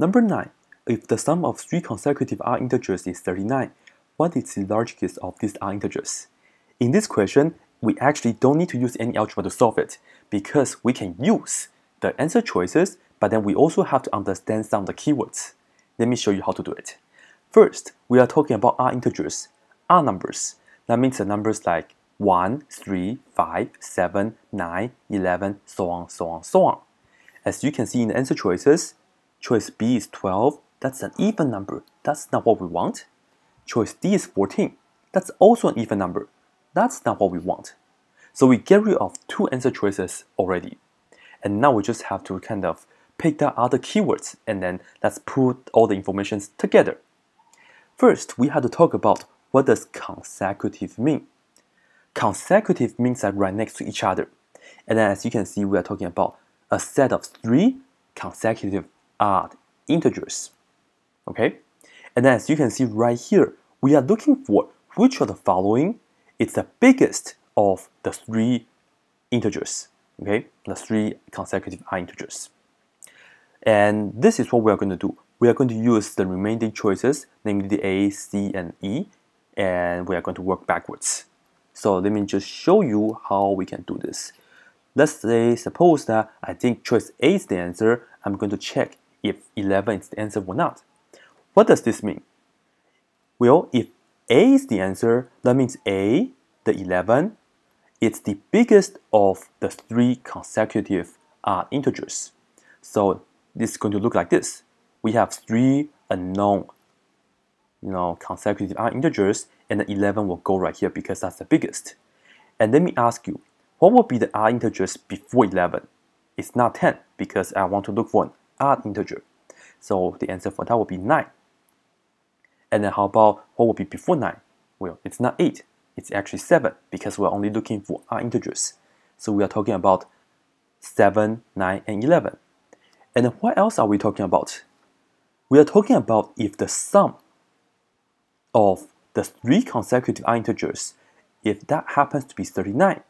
Number 9. If the sum of three consecutive R integers is 39, what is the largest of these R integers? In this question, we actually don't need to use any algebra to solve it, because we can use the answer choices, but then we also have to understand some of the keywords. Let me show you how to do it. First, we are talking about R integers, R numbers. That means the numbers like 1, 3, 5, 7, 9, 11, so on, so on, so on. As you can see in the answer choices, choice B is 12, that's an even number, that's not what we want. Choice D is 14, that's also an even number, that's not what we want. So we get rid of two answer choices already. And now we just have to kind of pick out other keywords and then let's put all the information together. First, we have to talk about what does consecutive mean. Consecutive means that right next to each other. And then as you can see, we are talking about a set of three consecutive odd integers. Okay? And then as you can see right here, we are looking for which of the following is the biggest of the three integers. Okay? The three consecutive odd integers. And this is what we are going to do. We are going to use the remaining choices, namely the A, C, and E, and we are going to work backwards. So let me just show you how we can do this. Let's say, suppose that I think choice A is the answer. I'm going to check if 11 is the answer or not. What does this mean? Well, if A is the answer, that means A, the 11, it's the biggest of the three consecutive odd integers. So this is going to look like this. We have three unknown, consecutive odd integers, and the 11 will go right here because that's the biggest. And let me ask you, what will be the odd integers before 11? It's not 10 because I want to look for an odd integer. So the answer for that will be 9. And then how about what will be before 9? Well, it's not 8. It's actually 7 because we're only looking for odd integers. So we are talking about 7, 9, and 11. And then what else are we talking about? We are talking about if the sum of the three consecutive odd integers, if that happens to be 39,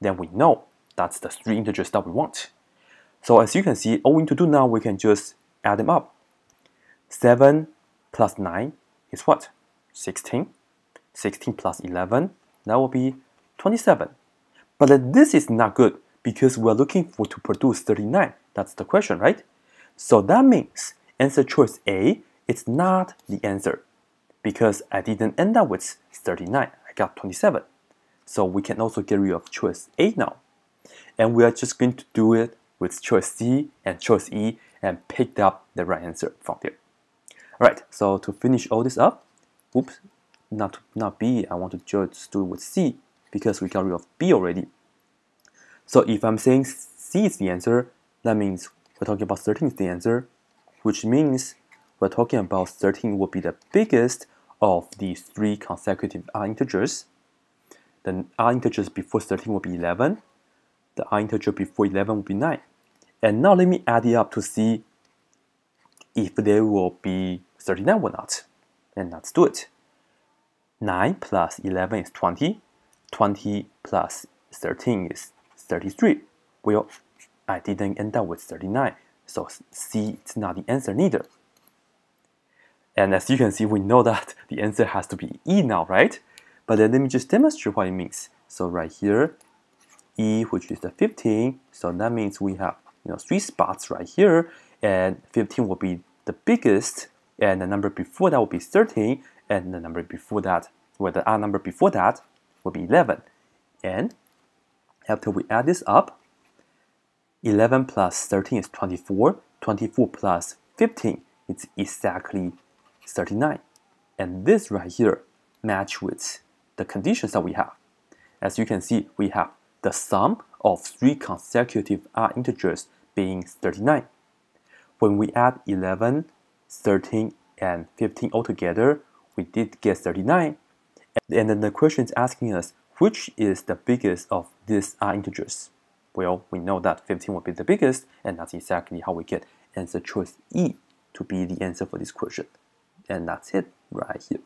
then we know that's the three integers that we want. So as you can see, all we need to do now, we can just add them up. 7 plus 9 is what? 16. 16 plus 11, that will be 27. But then this is not good because we're looking for to produce 39. That's the question, right? So that means answer choice A is not the answer, because I didn't end up with 39, I got 27. So we can also get rid of choice A now. And we are just going to do it with choice C and choice E and pick up the right answer from there. Alright, so to finish all this up, oops, not B, I want to just do it with C because we got rid of B already. So if I'm saying C is the answer, that means we're talking about 13 is the answer, which means we're talking about 13 will be the biggest of these three consecutive odd integers. The odd integers before 13 will be 11. The odd integer before 11 will be 9. And now let me add it up to see if there will be 39 or not. And let's do it. 9 plus 11 is 20. 20 plus 13 is 33. Well, I didn't end up with 39. So C is not the answer neither. And as you can see, we know that the answer has to be E now, right? But then let me just demonstrate what it means. So right here, E, which is the 15, so that means we have three spots right here, and 15 will be the biggest, and the number before that will be 13, and the number before that, well, the odd number before that will be 11. And after we add this up, 11 plus 13 is 24, 24 plus 15, it's exactly 39. And this right here match with the conditions that we have. As you can see, we have the sum of three consecutive odd integers being 39. When we add 11, 13, and 15 all together, we did get 39. And then the question is asking us, which is the biggest of these odd integers? Well, we know that 15 will be the biggest, and that's exactly how we get answer choice E to be the answer for this question. And that's it right here.